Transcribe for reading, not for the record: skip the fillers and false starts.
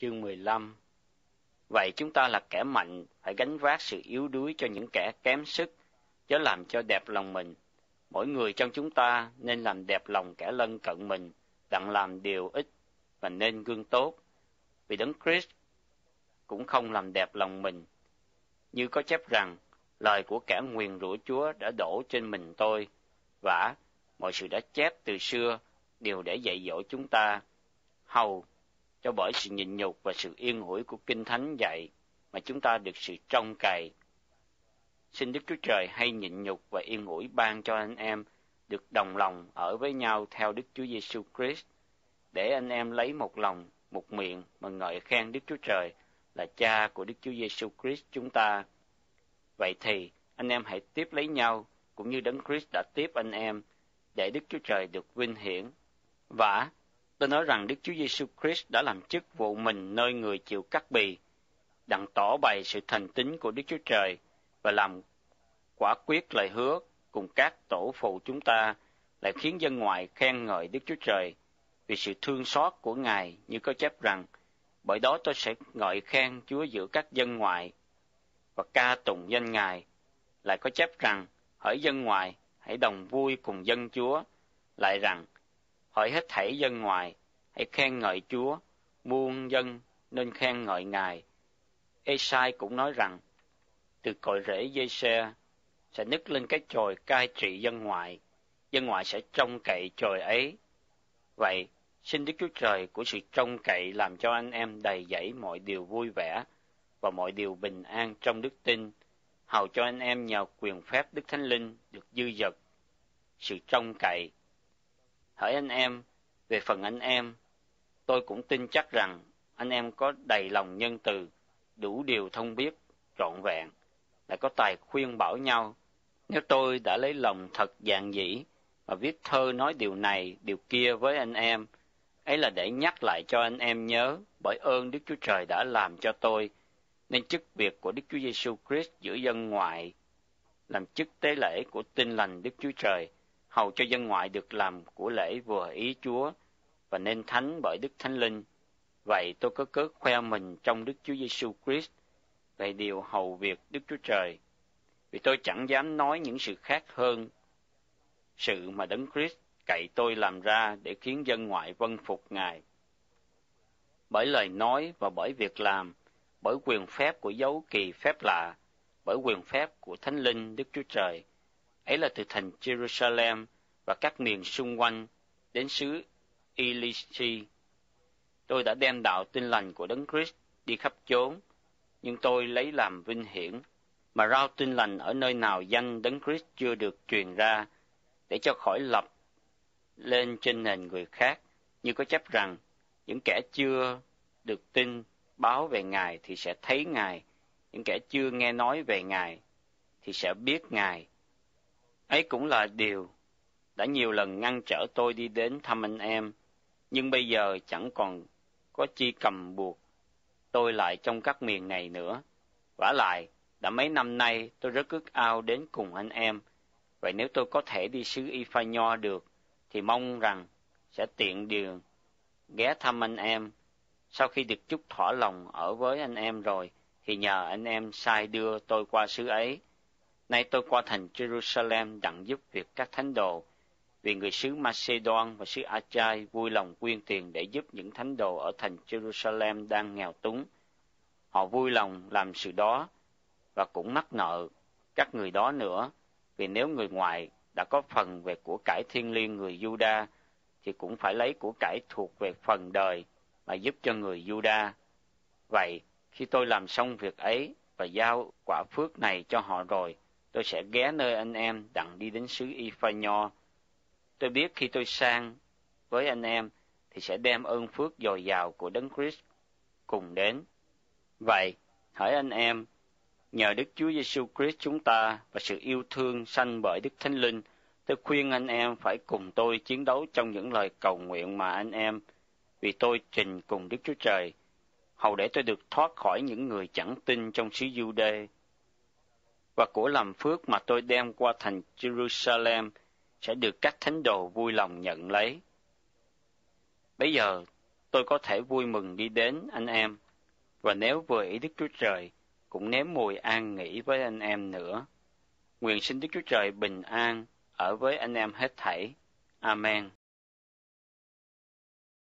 Chương 15. Vậy chúng ta là kẻ mạnh, phải gánh vác sự yếu đuối cho những kẻ kém sức, chớ làm cho đẹp lòng mình. Mỗi người trong chúng ta nên làm đẹp lòng kẻ lân cận mình, đặng làm điều ích và nên gương tốt, vì Đấng Christ cũng không làm đẹp lòng mình. Như có chép rằng, lời của kẻ nguyền rủa Chúa đã đổ trên mình tôi, vả mọi sự đã chép từ xưa đều để dạy dỗ chúng ta, hầu cho bởi sự nhịn nhục và sự yên ủi của Kinh Thánh dạy mà chúng ta được sự trông cậy. Xin Đức Chúa Trời hay nhịn nhục và yên ủi ban cho anh em được đồng lòng ở với nhau theo Đức Chúa Giêsu Christ, để anh em lấy một lòng, một miệng mà ngợi khen Đức Chúa Trời là Cha của Đức Chúa Giêsu Christ chúng ta. Vậy thì anh em hãy tiếp lấy nhau, cũng như Đấng Christ đã tiếp anh em, để Đức Chúa Trời được vinh hiển. Vả, tôi nói rằng Đức Chúa Giêsu Christ đã làm chức vụ mình nơi người chịu cắt bì, đặng tỏ bày sự thành tín của Đức Chúa Trời và làm quả quyết lời hứa cùng các tổ phụ chúng ta, lại khiến dân ngoại khen ngợi Đức Chúa Trời vì sự thương xót của Ngài, như có chép rằng: bởi đó tôi sẽ ngợi khen Chúa giữa các dân ngoại và ca tụng danh Ngài. Lại có chép rằng: hỡi dân ngoại, hãy đồng vui cùng dân Chúa. Lại rằng: hỡi hết thảy dân ngoại, hãy khen ngợi Chúa, muôn dân nên khen ngợi Ngài. Ê-sai cũng nói rằng: từ cội rễ Giê-se sẽ nứt lên cái chồi cai trị dân ngoại sẽ trông cậy chồi ấy. Vậy, xin Đức Chúa Trời của sự trông cậy làm cho anh em đầy dẫy mọi điều vui vẻ và mọi điều bình an trong đức tin, hầu cho anh em nhờ quyền phép Đức Thánh Linh được dư dật sự trông cậy. Hỡi anh em, về phần anh em, tôi cũng tin chắc rằng anh em có đầy lòng nhân từ, đủ điều thông biết, trọn vẹn, lại có tài khuyên bảo nhau. Nếu tôi đã lấy lòng thật dạn dĩ mà viết thơ nói điều này, điều kia với anh em, ấy là để nhắc lại cho anh em nhớ, bởi ơn Đức Chúa Trời đã làm cho tôi, nên chức việc của Đức Chúa Giêsu Christ giữa dân ngoại, làm chức tế lễ của Tin Lành Đức Chúa Trời, hầu cho dân ngoại được làm của lễ vừa ý Chúa và nên thánh bởi Đức Thánh Linh. Vậy tôi có cớ khoe mình trong Đức Chúa Giêsu Christ về điều hầu việc Đức Chúa Trời, vì tôi chẳng dám nói những sự khác hơn sự mà Đấng Christ cậy tôi làm ra để khiến dân ngoại vâng phục Ngài. Bởi lời nói và bởi việc làm, bởi quyền phép của dấu kỳ phép lạ, bởi quyền phép của Thánh Linh Đức Chúa Trời, ấy là từ thành Jerusalem và các miền xung quanh đến xứ Elysi, tôi đã đem đạo Tin Lành của Đấng Christ đi khắp chốn, nhưng tôi lấy làm vinh hiển mà rao Tin Lành ở nơi nào danh Đấng Christ chưa được truyền ra, để cho khỏi lập lên trên nền người khác, như có chép rằng: những kẻ chưa được tin báo về Ngài thì sẽ thấy Ngài, những kẻ chưa nghe nói về Ngài thì sẽ biết Ngài. Ấy cũng là điều đã nhiều lần ngăn trở tôi đi đến thăm anh em, nhưng bây giờ chẳng còn có chi cầm buộc tôi lại trong các miền này nữa. Vả lại, đã mấy năm nay tôi rất ước ao đến cùng anh em. Vậy nếu tôi có thể đi xứ Y-pha-nho được, thì mong rằng sẽ tiện đường ghé thăm anh em. Sau khi được chút thỏa lòng ở với anh em rồi, thì nhờ anh em sai đưa tôi qua xứ ấy. Nay tôi qua thành Jerusalem đặng giúp việc các thánh đồ, vì người xứ Macedon và xứ Achai vui lòng quyên tiền để giúp những thánh đồ ở thành Jerusalem đang nghèo túng. Họ vui lòng làm sự đó và cũng mắc nợ các người đó nữa, vì nếu người ngoại đã có phần về của cải thiêng liêng người Giu-đa, thì cũng phải lấy của cải thuộc về phần đời mà giúp cho người Giu-đa. Vậy, khi tôi làm xong việc ấy và giao quả phước này cho họ rồi, tôi sẽ ghé nơi anh em đặng đi đến xứ Y-pha-nho. Tôi biết khi tôi sang với anh em thì sẽ đem ơn phước dồi dào của Đấng Christ cùng đến. Vậy, hỡi anh em, nhờ Đức Chúa Giêsu Christ chúng ta và sự yêu thương sanh bởi Đức Thánh Linh, tôi khuyên anh em phải cùng tôi chiến đấu trong những lời cầu nguyện mà anh em vì tôi trình cùng Đức Chúa Trời, hầu để tôi được thoát khỏi những người chẳng tin trong xứ Giu-đê, và của làm phước mà tôi đem qua thành Jerusalem sẽ được các thánh đồ vui lòng nhận lấy. Bây giờ tôi có thể vui mừng đi đến anh em, và nếu vừa ý Đức Chúa Trời, cũng nếm mùi an nghỉ với anh em nữa. Nguyện xin Đức Chúa Trời bình an ở với anh em hết thảy. Amen.